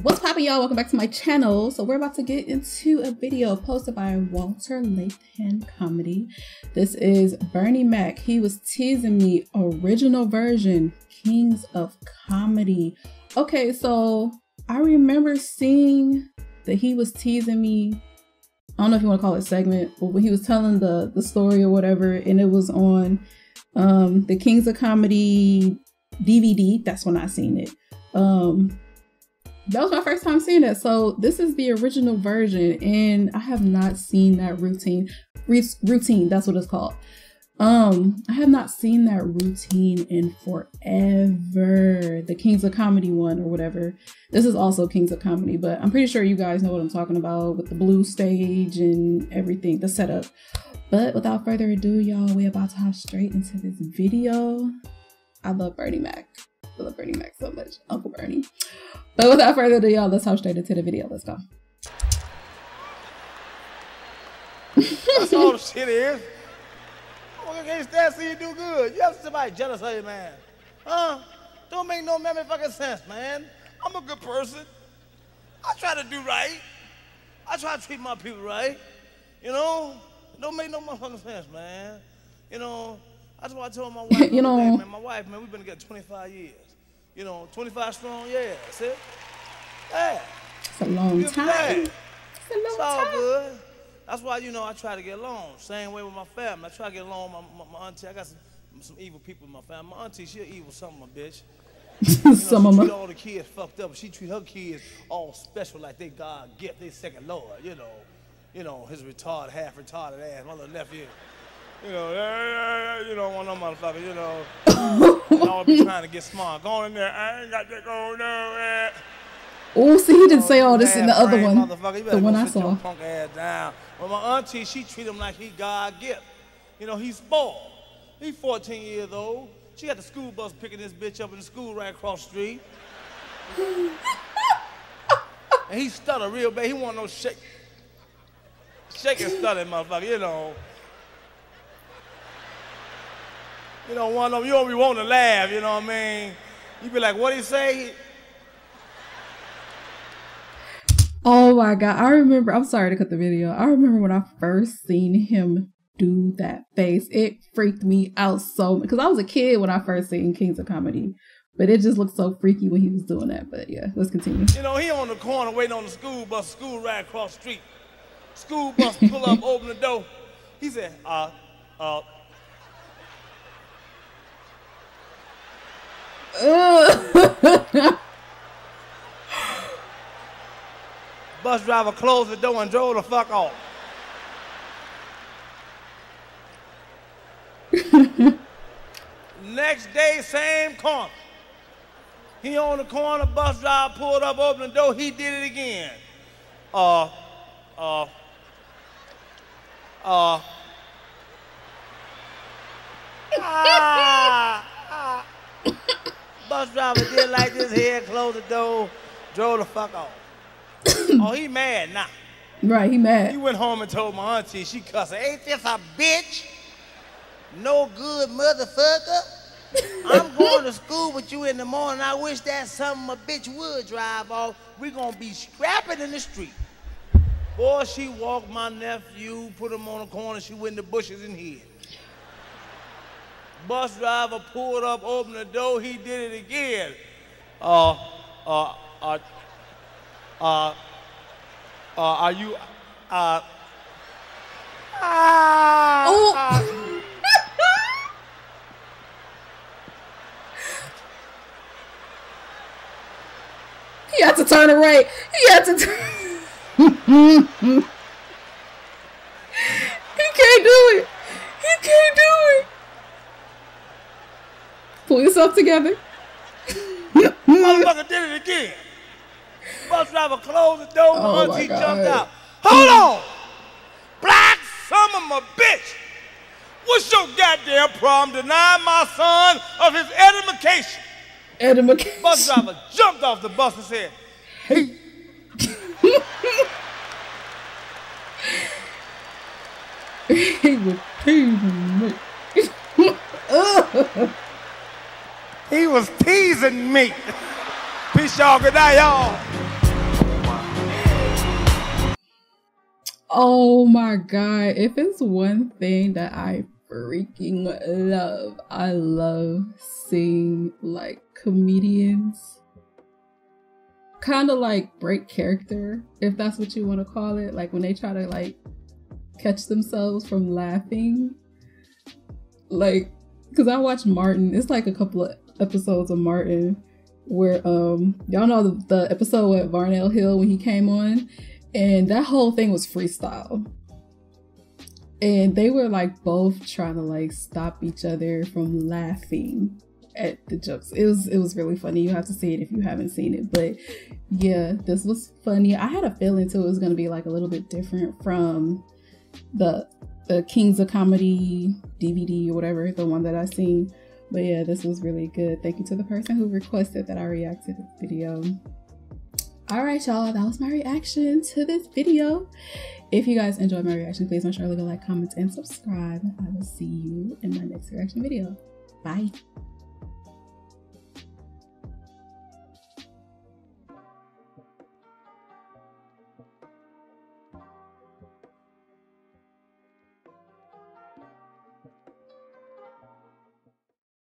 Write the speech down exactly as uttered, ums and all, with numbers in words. What's poppin', y'all? Welcome back to my channel. So we're about to get into a video posted by Walter Latham Comedy. This is Bernie Mac. He was teasing me, original version, Kings of Comedy. Okay, so I remember seeing that he was teasing me. I don't know if you want to call it segment, but when he was telling the, the story or whatever, and it was on um, the Kings of Comedy D V D. That's when I seen it. Um... That was my first time seeing that. So this is the original version, and I have not seen that routine. Re routine, that's what it's called. Um, I have not seen that routine in forever. The Kings of Comedy one or whatever. This is also Kings of Comedy, but I'm pretty sure you guys know what I'm talking about with the blue stage and everything, the setup. But without further ado, y'all, we're about to hop straight into this video. I love Bernie Mac. I love Bernie Mac so much, Uncle Bernie. But without further ado, y'all, let's hop straight into the video. Let's go. That's all the shit is. I can't stand see you do good. You have somebody jealous of you, man. Huh? Don't make no memory fucking sense, man. I'm a good person. I try to do right. I try to treat my people right. You know? Don't make no motherfucking sense, man. You know? That's why I told my wife, you know, day, man, my wife, man, we've been together twenty-five years. You know, twenty-five strong, yeah, that's it. Yeah. It's a long Good time. Day. It's a long it's all time. Good. That's why, you know, I try to get along. Same way with my family. I try to get along with my, my, my auntie. I got some, some evil people in my family. My auntie, she evil some of my bitch. You know, some she of my... treat all the kids fucked up. She treat her kids all special like they God gift, they second Lord, you know. You know, his retarded, half-retarded ass, my little nephew. You know, you don't want no motherfucker, you know. I always be trying to get smart. Go in there, I ain't got that going on. Oh, see, he didn't say all this in the other one. The one I saw. Punk ass down. Well, my auntie, she treat him like he God gift. You know, he's spoiled. He's fourteen years old. She got the school bus picking this bitch up in the school right across the street. And he stutter real bad. He want no shake. Shake and stutter, motherfucker, you know. You know, one of them, you don't be wanting to laugh, you know what I mean? You be like, what'd he say? Oh my God, I remember, I'm sorry to cut the video. I remember when I first seen him do that face. It freaked me out so much, because I was a kid when I first seen Kings of Comedy. But it just looked so freaky when he was doing that, but yeah, let's continue. You know, he on the corner waiting on the school bus, school ride across the street. School bus pull up, open the door. He said, uh, uh, Bus driver closed the door and drove the fuck off. Next day, same corner. He on the corner, bus driver pulled up, opened the door, he did it again. Uh, uh, uh. Ah. Bus driver did like this head, closed the door, drove the fuck off. Oh, he mad now. Nah. Right, he mad. He went home and told my auntie, she cussed her, ain't this a bitch? No good motherfucker. I'm going to school with you in the morning. I wish that's something a bitch would drive off. We're going to be scrapping in the street. Boy, she walked my nephew, put him on the corner, she went in the bushes and hid. Bus driver pulled up, opened the door, he did it again. Uh, uh, uh, uh, uh are you, uh, ah, oh. uh. He had to turn it right. He had to turn He can't do it. He can't do it. Pull yourself together. Motherfucker did it again. Bus driver closed the door. Oh my auntie God. Jumped out. Hold on. Black son of a bitch. What's your goddamn problem denying my son of his education? Education. Bus driver jumped off the bus and said, hey. He was teasing me. Ugh. He was teasing me. Peace, y'all. Good night, y'all. Oh my God. If it's one thing that I freaking love, I love seeing like comedians kind of like break character, if that's what you want to call it. Like when they try to like catch themselves from laughing. Like, because I watched Martin, it's like a couple of episodes of Martin where um y'all know the, the episode with Varnell Hill when he came on, and that whole thing was freestyle, and they were like both trying to like stop each other from laughing at the jokes. It was it was really funny. You have to see it if you haven't seen it. But yeah, this was funny. I had a feeling too it was going to be like a little bit different from the the Kings of Comedy D V D or whatever, the one that I seen. But yeah, this was really good. Thank you to the person who requested that I react to this video. All right, y'all, that was my reaction to this video. If you guys enjoyed my reaction, please make sure to leave a like, comment, and subscribe. I will see you in my next reaction video. Bye.